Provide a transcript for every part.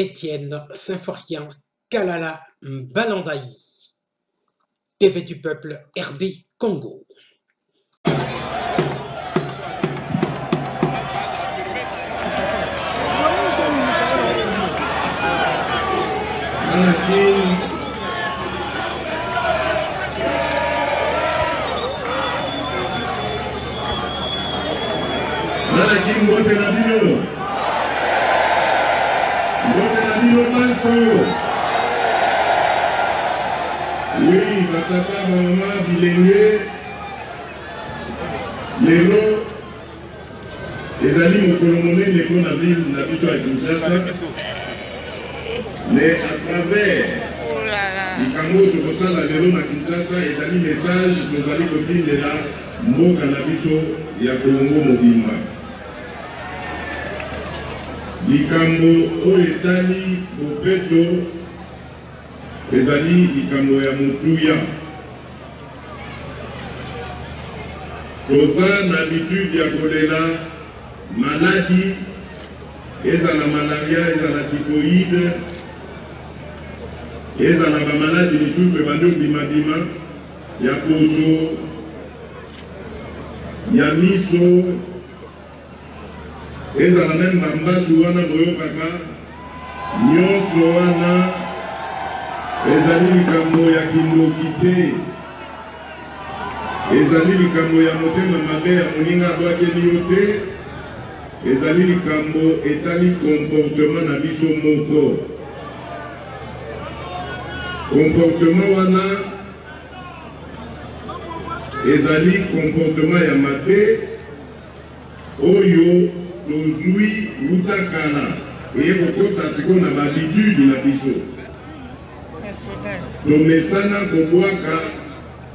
Étienne Symphorien Kalala Mbalandaï, TV du Peuple RD Congo. Oui, ma tata, ma maman, bilingue, les lots, les amis, mon colomboné, les bons amis, la vision à Kinshasa, mais à travers les canaux de Rossal, les lots à Kinshasa, les amis, messages, nos amis, copines, les là, mon cannabis, il y a Colombo, mon bimba. Likambo oetani Bopeto ezali likambo ya motuya toza na habitude ya kolela maladi ezala malaria ezala tifoide ezala bamaladi misusu ebandi obimabima ya poso ya miso. Et dans la même maman, Souana, Boyo, Papa, Nyon, Souana, les amis du Camoya qui m'ont quitté, les amis du Camoya monté, ma mère, on y a droit de l'ioté, les amis du Camo, établi comportement d'un bisou mon corps. Comportement, Wana, les amis, comportement, Yamate, Oyo, Tozui Routakana, voyez pourquoi parce qu'on a l'habitude de la biseau. Donc mes sana koboaka,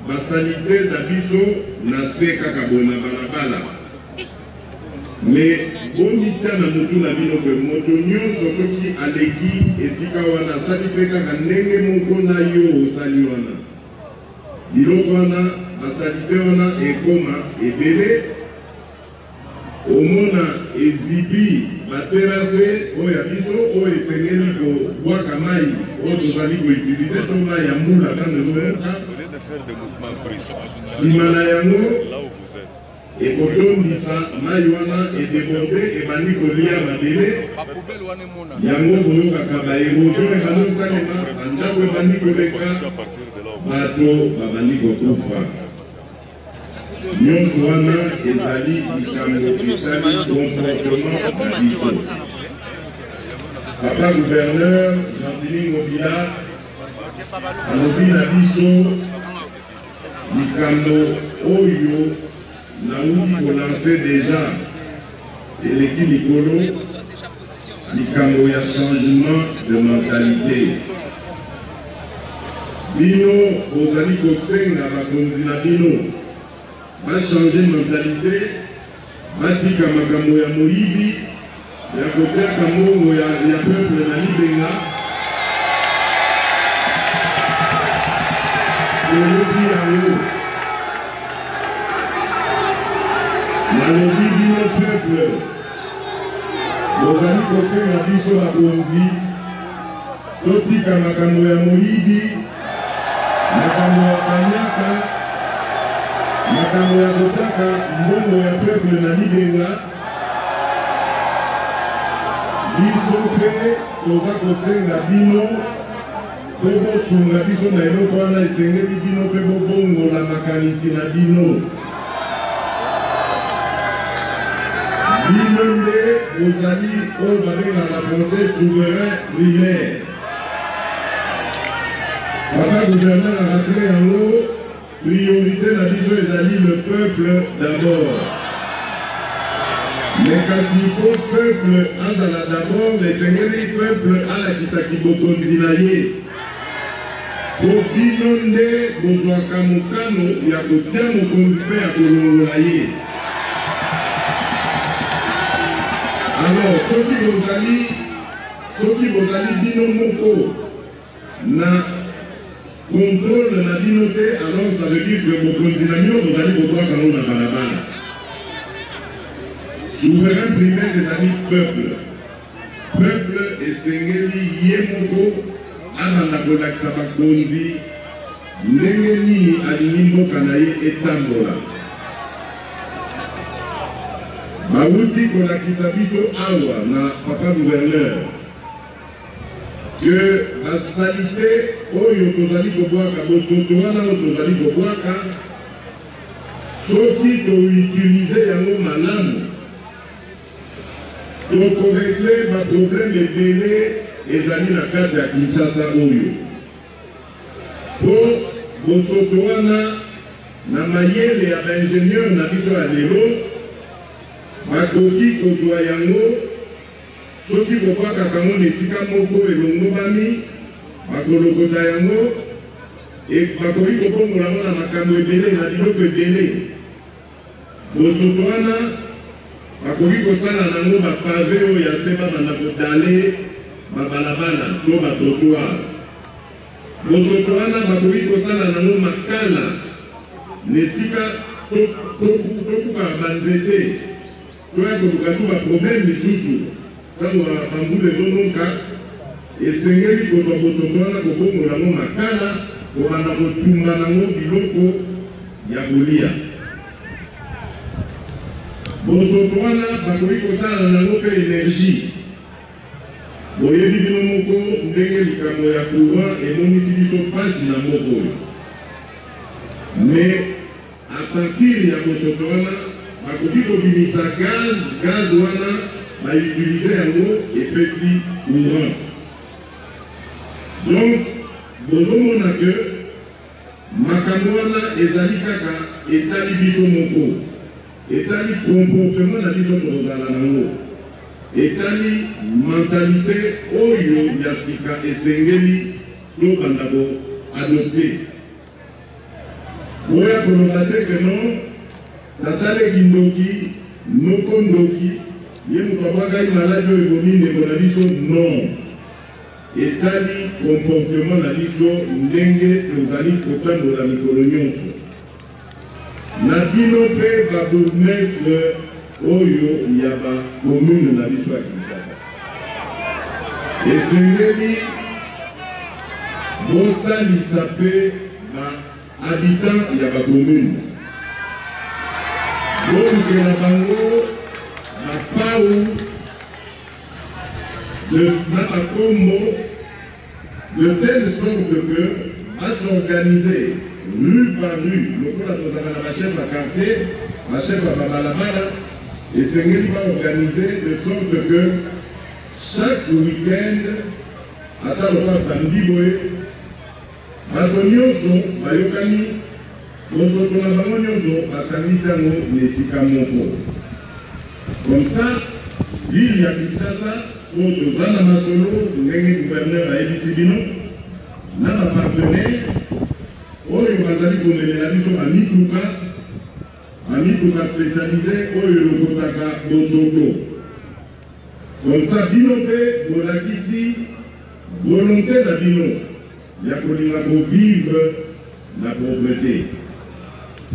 ma sanité de la biseau n'a se kakabona balabala. Mais bon mitian a monté la vie notre motonion sur ceux qui allégui et zikawana salipeka nenge mongona yo saliwana. Dilokwana, ma sanité wana et coma et bébé. Au mona ezibi materase oya biso o esengeli ko wakamai o tozali ko utiliser toma ya mula kande mwerta simana yango ekotondisa mai wana edeborde ebandi kolia mabele yango boyokaka baerosion ebandi kosalema bandako ebandi koleka bato babandi kokufa. Nous sommes et Ali, papa gouverneur, Jean-Denis Mobila, Anobina Bisso, Mikando Oyo, Naoumi qu'on lançait déjà, et l'équipe Nicolo, Mikando, il y a changement de mentalité. Bino, aux amis Kosseng, à la Gondina Bino, va changer de mentalité, va dire qu'à ma camo ya moïbi, ya côté à camo ya peuple na libéna, l'obi à l'eau, la l'obi dit au peuple, nos amis côté la vie sur la bondi, l'autre dit qu'à ma camo ya moïbi, ma camo ya kanyaka, makambo ya kotaka mbongo ya peuple na libenga biso mpe toza kosenga bino mpe bosunga biso na eloko wana esengeli bino mpe bobongola makanisi na bino bino nde bozali oyo babengaka français souverain primaire. Papa gouverneur arapele yango. Priorité la vision des alliés, le peuple d'abord. Mais quand il faut peuple, en allant d'abord, les seigneurs du peuple, à la Kisakibokondinaye. Pour inonder, Bozoakamokano, Yakotiamo, Kondipé, à Kolongolaye. Alors, ceux qui vont aller, Binomoko, n'a contrôle la dignité, alors ça veut dire que beaucoup de dynamions vont aller pour toi quand on a balabala. Souverain primaire des amis peuple. peuple esengeli yemoko anana kolakisa bakonzi ndenge nini alingi mboka na ye etambola bauti kolakisa biso awa na papa gouverneur que basalité oyo tozali kobwaka bosoto wana oyo tozali kobwaka soki toutilize yango malamu donc on réglait ma problème de délai et d'aller la carte à Kinshasa Oyo. Pour Bosotoana, Namayel et à l'ingénieur Nabiso Adélo, ma coquille Kozoyango, ceux qui ne vont pas qu'à Kamon et Sikamoko et Longobami, ma Kolokotayango, et ma coquille Kokongo Lamon à Makamo et Délé, Nadino que Délé. Bosotoana, bakoki kosala nango bapave oyo ya se babanda kodale babalabala to batotoir bosoto wana bakoki kosala nango makala nesika tokuka banzete toya koluka to baproblème misusu ntango bambula ezononka esengeli kozwa bosoto wana kobongola nango makala kobanda kotumba nango biloko ya kolia. Bosotoana bakoki kosala nango pe énergie. Boyebi bino moko ndenge likambo ya pouvoir emonisi biso pasi na moko. Mais à partir ya bosotoana bakoki kobimisa gaz, gaz wana bautilize yango epesi courant. Donc bozomona ke makambo wana ezali kaka etali biso moko. Etali comportement na biso tozala nango etali mentalité oyo ya sika esengeli tobanda ko adopter oya koloba te ke non tataleki ndoki nokondoki ye moto abakai maladi oyo eboni ndeko na biso non etali comportement na biso ndenge tozali kotambola mikolo nyonso na bino pe babourgmestre oyo ya bakomune na biso ya Kinshasa esengeli bosalisa pe bahabitant ya bakomune bolukela bango bapau na bakombo de telle sorte que basorganize rue par rue, lokola tozaka na bachef ya quartier, bachef ya babalabala, esengeli baorganize de sorte que chaque week-end, ata lokola samedi boye, bato nyonso bayokani, bosoto na bango nyonso basangisi yango na esika moko. Comme ça, ville ya Kinshasa, oyo toza na masolo ndenge gouverneur ayebisi bino, na bapartenaire oyo bazali komelela biso amituka spécialisé oyo lokotaka bosoto komsa bino mpe bolakisi volonté na bino ya kolinga kovivre na pauvreté.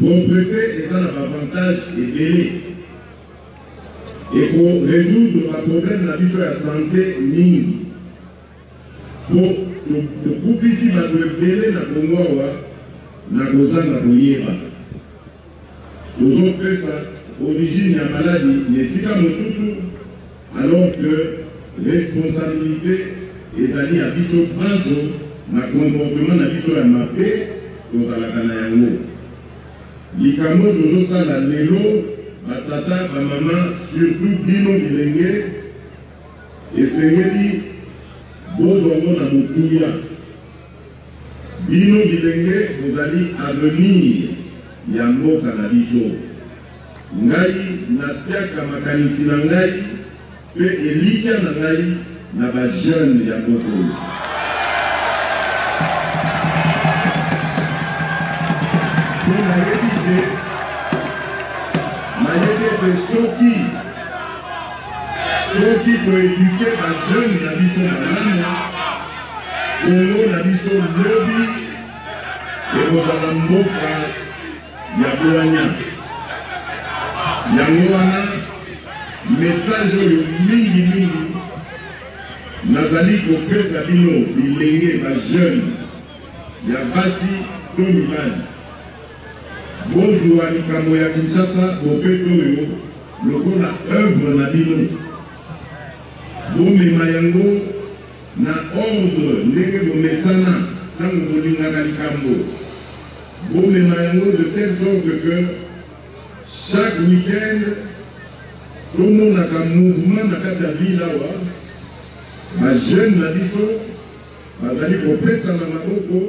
Pauvreté eza na bavantage ebele ekoresoudre baproblème na biso ya santé mingi po tokufisi bato ebele na Kongo awa na kozanga koyeba tozopesa origine ya maladi na esika mosusu alors que responsabilité ezali ya biso banzo na comportement na biso ya mabe tozalaka na yango likambo tozosala lelo batata bamama surtout bino bilenge esengeli bozwango na motuya. Bino bilenge bozali avenir ya mboka na biso. Ngai natiaka makanisi na ngai pe elika na ngai na bajeune ya mboka. Nayebi pe soki toeduke bajeune na biso malamu Kongo na biso lobi ekozala mboka ya bwanya. Yango wana message oyo mingi mingi Nazali Kopé Sabino, il est jeune. Il y a Bassi Tomiman. Bonjour à Nikamoya Kinshasa, Bopeto, le bon œuvre Nabino. Bon Mayango, na ordre, n'est-ce pas Messana, dans le Bolina Nikambo. Bon Mayango de telle sorte que chaque week-end, tout le monde a un mouvement dans la ville. Ma jeune la biso, ma zali kopesa na maboko,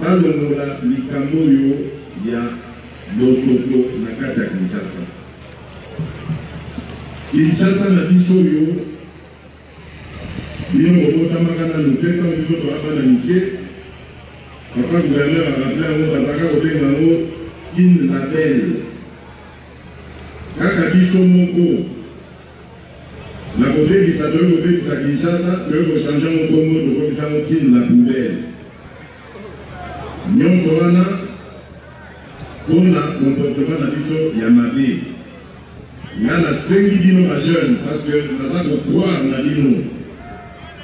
balongola likambo oyo ya Bosoto na kati ya Kinshasa. Kinshasa na biso oyo, bino botamaka na luteta biso to abana mike, papa gouverneur a rappelé yango bazaka kotenga yango kin label. Kaka biso moko, la côté qui s'adore au pays de sa Kinshasa, eux changeant au Congo de Kobisa Mokine, la poubelle. Nyon Sorana, on a comportement la biso Yamabé. Il y en a 5 dinos à jeunes, parce que nous avons 3 à dinos.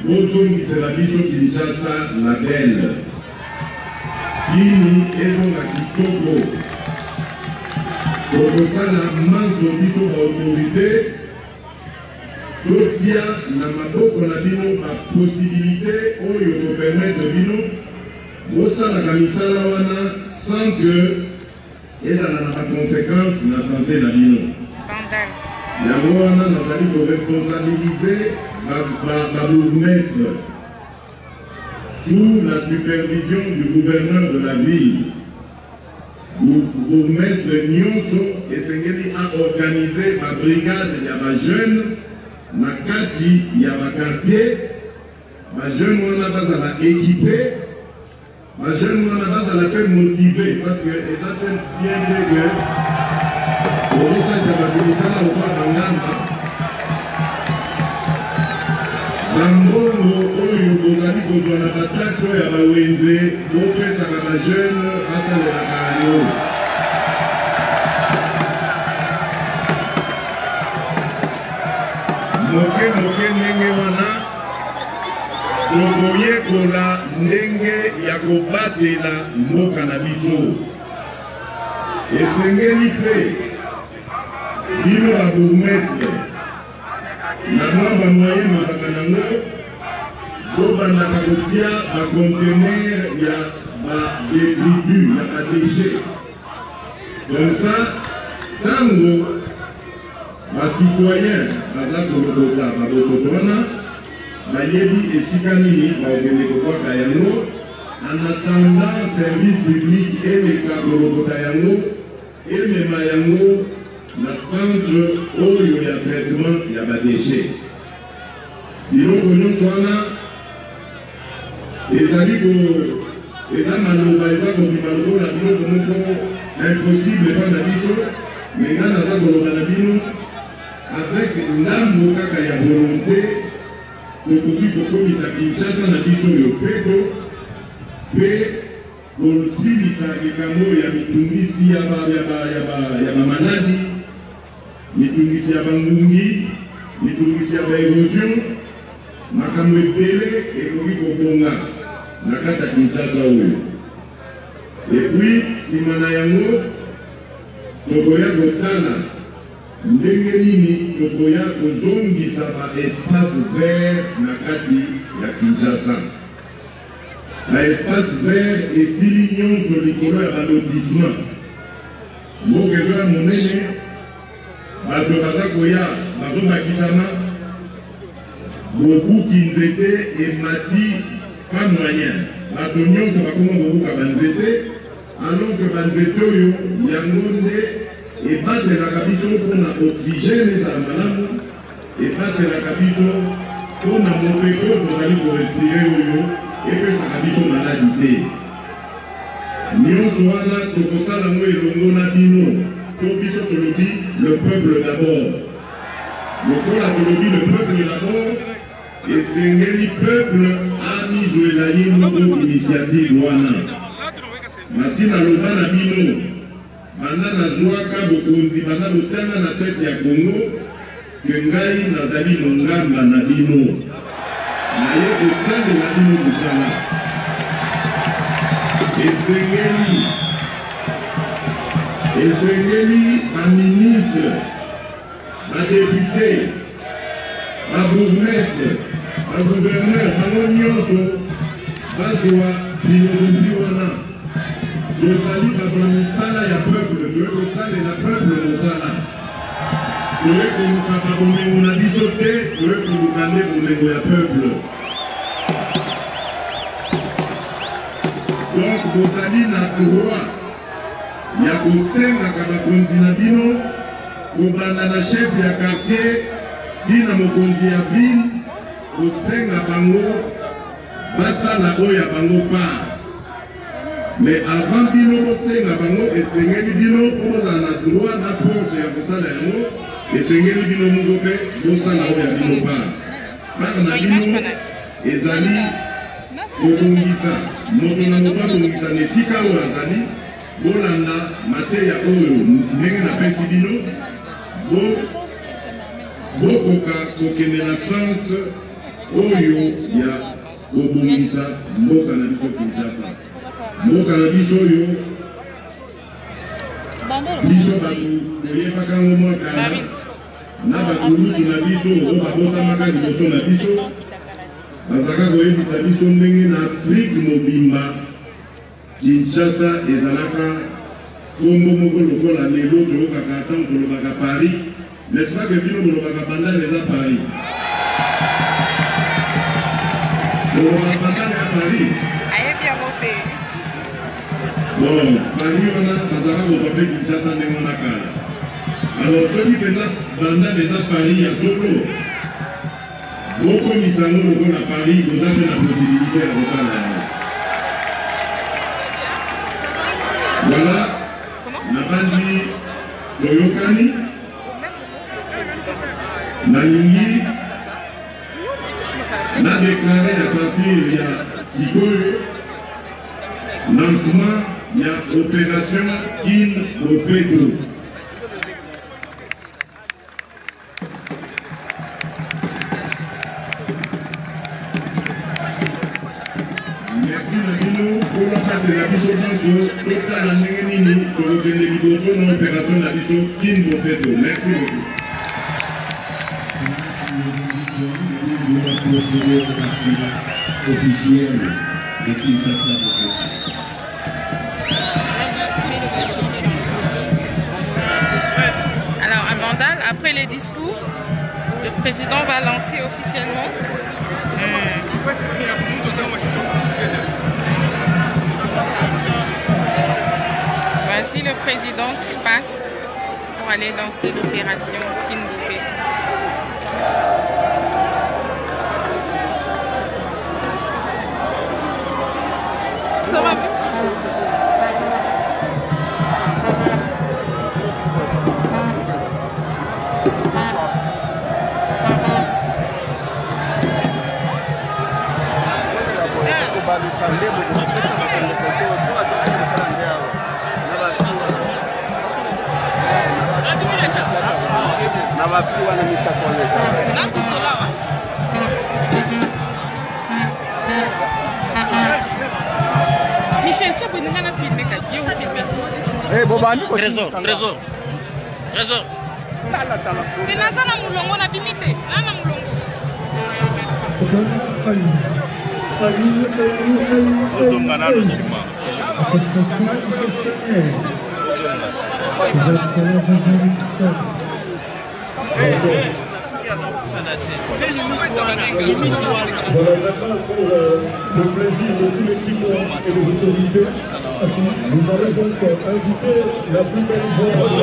L'autre qui c'est la biso Kinshasa, la belle. Kini et on a Kitoko. Pour que ça n'a manque de biso d'autorité. Donc il y a la possibilité de permettre de sans que il y ait des conséquences sur la santé de la vie. Il y a responsabiliser le bourgmestre sous la supervision du gouverneur de la ville. Le bourgmestre Nyonso Esengeli a organisé ma brigade de jeunes. Nakati, il y a ma quartier, ma jeune à équipée, ma jeune à motivée, parce que les affaires bien dégueu, au message de la commission, au pas dans l'âme. Dans le monde, la taxe, il y a ma ONG, auprès de la jeune, à celle de la carrière. Moke ndenge wana tokoyekola ndenge ya kobatela mboka na biso esengeli pe bino ya bourgmestre na mwa bamoye mosaka nango tobandaka kotia bacontener ya badétritu ya badéche comme ça ntango bacitoyen baza kolokota babosoto wana bayebi esika nini baokende kokwaka yango en attendant service public eleka kolokota yango emema yango na centre oyo ya traitement ya badeshe biloko nyonso wana ezali eza maloba eza kobima lokola biloko moko impossible mpanda biso me nga naza koloba na bino avec l'âme qui a volonté de commettre à Kinshasa na biso yo peto pe bolsilisa kamo ya mitungisi ya ba maladi mitungisi ya bangungi mitungisi ya erosion makambo ebele ekomi kobonga na kata Kinshasa oyo et puis simana yango tokoya kotana ndenge nini tokoya kozongisa ba espace vert na kati ya Kinshasa. Ba espace vert esili nyonso likolo ya balotissement. Mboka ezoya monene bato baza koya bazobakisama bobuki nzete emati pa moyen. Bato nyonso bakoma kobuka banzete alors que banzete oyo yango nde et battre la capition pour l'oxygène et la malade, et battre la capition pour la mauvaise chose pour aller pour respirer et que la capition maladie. Nous sommes là pour ça, nous sommes là pour le peuple d'abord. Le peuple d'abord, et c'est le peuple ami de la ligne initiative. Merci à l'Obama. Maintenant, la joie qu'a bondi, maintenant le thème à la tête du Congo, que Ngai n'a d'avis l'onga manabino. Essayez-lui, ma ministre, ma députée, ma bourgmestre, ma gouverneur, ma nognonso, ma joie, philosophie wana. Je salue ma bonne ya peuple, je veux que la peuple de Sala. Je veux que nous capables mon avis sauter, je veux que nous gagnez mon peuple. Donc, vous allez la roi. Il y a au chef de quartier, mais avant Bino, Bolanda, Matéa Oyo, Nenga Pessidino, Bokoka, Kokene la France, Oyo, Ya, Obongisa, Mokanabiso Kinshasa. Mokanabiso Oyo, Biso Baku, Yepakamo Mwakana, Nabakuni, Nabiso, Obabota Maka, Biso Nabiso, Bazaka Goye, Bisabiso, Nenga, Afrique Mobimba. Kinshasa et Zanaka, Congo Moko Loko la Négo, Toloka Kassam, Toloka Paris, n'est-ce pas que Bino Toloka Banda les a Paris? Toloka Banda les a Paris. Allez bien, mon père. Bon, Paris, on a Tazara, on va faire Kinshasa, on est Monaka. Alors, celui qui est Banda les a Paris, à Solo, Boko Misango, Loko la Paris, vous avez la possibilité à Rosana. Voilà, Nabandi, Loyokani, Nayungi, n'a déclaré à partir il y a Sikoyo, lancement, il y a opération in Bopeto. Merci beaucoup. La procédure officielle de Kinshasa. Alors, à Bandal, après les discours, le président va lancer officiellement. Voici le président qui passe pour aller danser l'opération Bopeto. Trésor. Le plaisir de tous les Timois et les autorités. Nous allons donc inviter la plus belle voix de la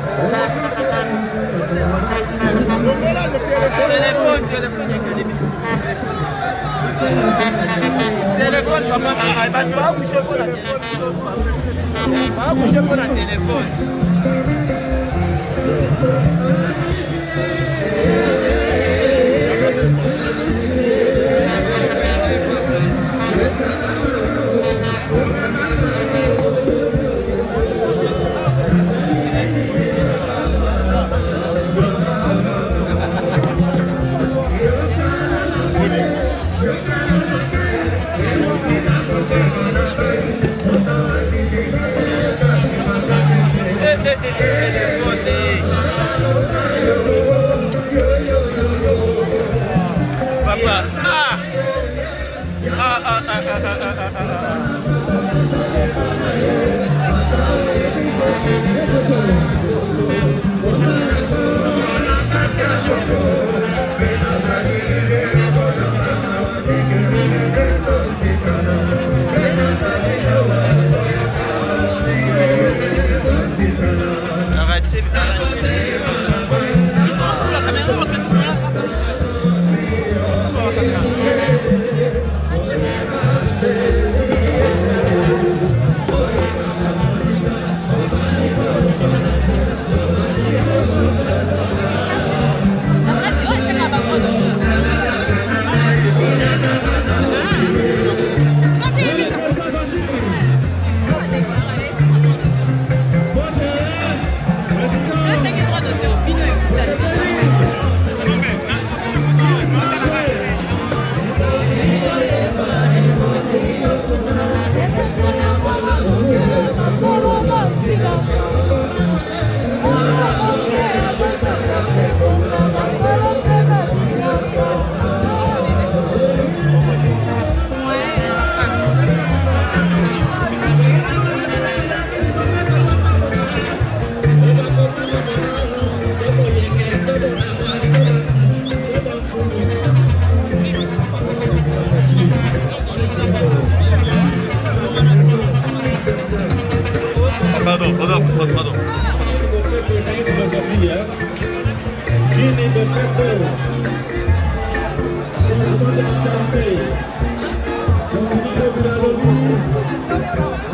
téléphone, Président.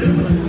Son Excellence Felix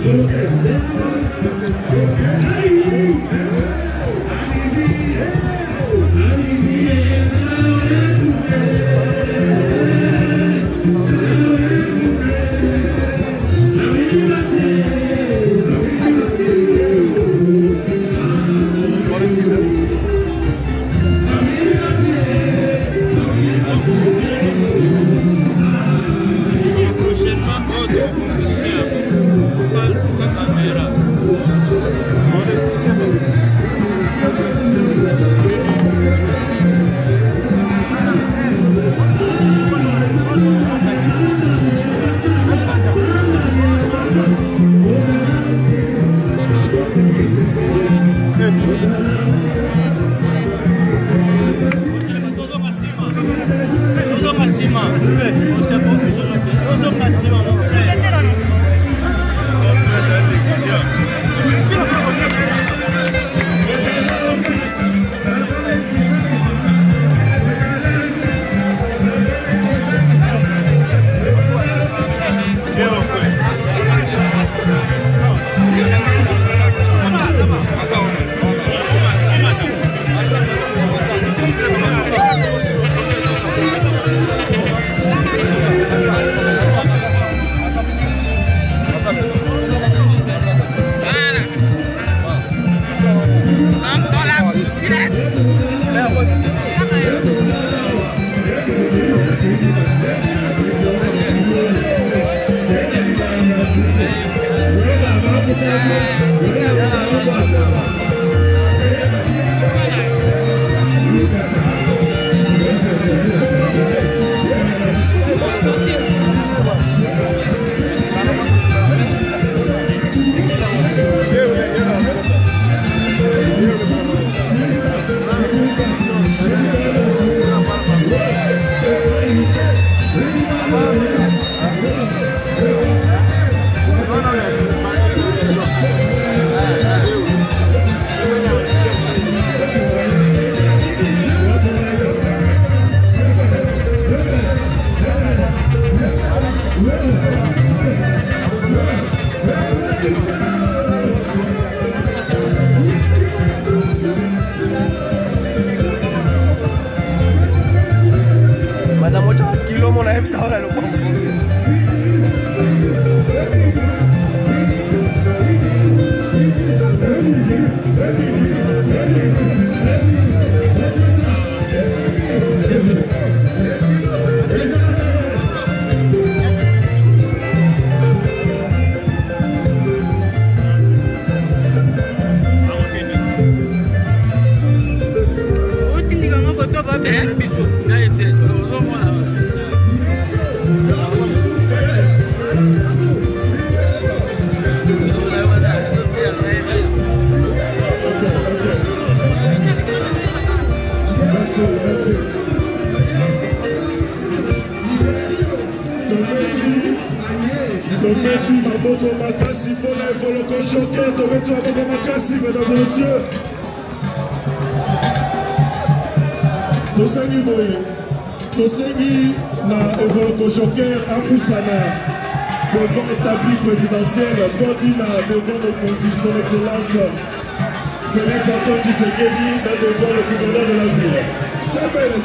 Tshisekedi devant le gouverneur de la ville. C'est belle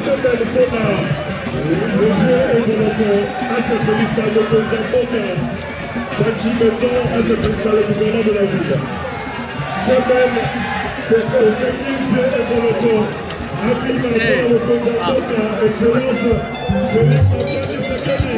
pour le vieux Evoloko à ce police à le gouverneur de la ville. C'est belle pour le vieux Evoloko à le Kodjaboka, Excellence Felix Tshisekedi.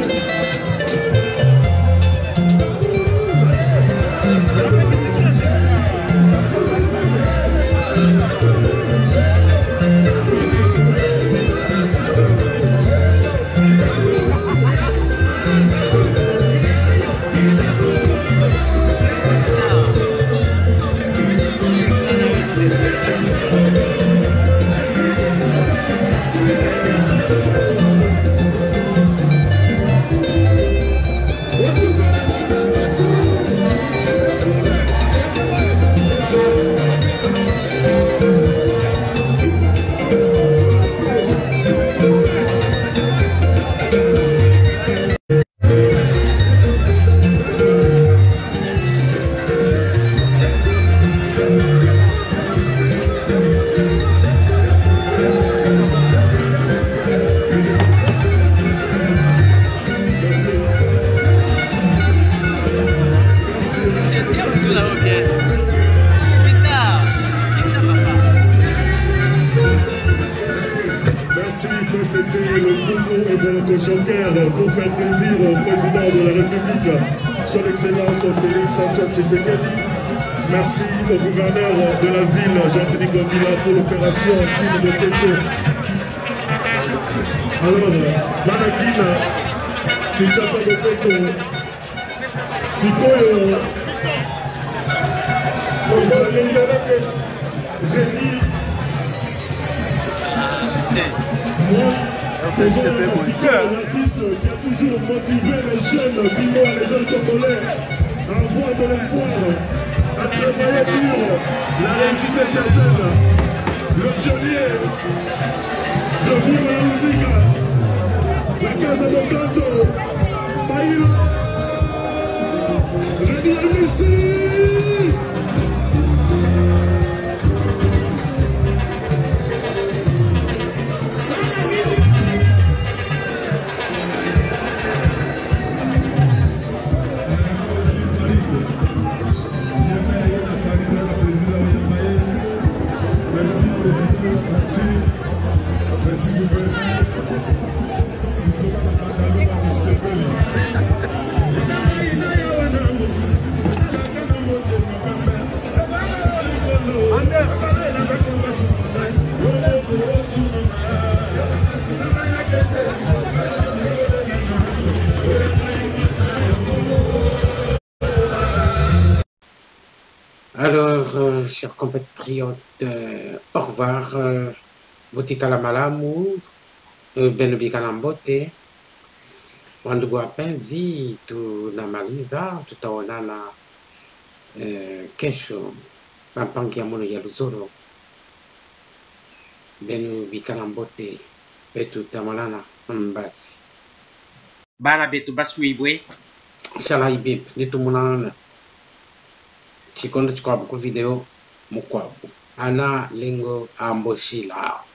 C'était le Congo et notre joker pour faire plaisir au président de la République, son Excellence Félix Tshisekedi. Merci au gouverneur de la ville, Jean-Philippe Villa, pour l'opération de Bopeto. Alors, Manakine, Kinshasa Bopeto, Sikoyo, nous avons l'artiste qui a toujours motivé les jeunes Guinois, les jeunes Congolais, à avoir de l'espoir, à travailler pour la réussite est certaine. Le pionnier de vous la musique, la Casa de Canto, Païlo, Rémi Amissi. Alors, chers compatriotes, au revoir. Botikala Malamu, Benobi Kalambote, Wandugu Apenzi, tunamaliza, tutaonana kesho, Pampangi ya Mono ya Luzoro, Benobi Kalambote, Betu Tamalana, Mbasi. Bara Betu Basu Ibwe? Shala Ibib, nitu munana. Chikondo chikwabu ku video mukwabu. Ana lengo amboshila.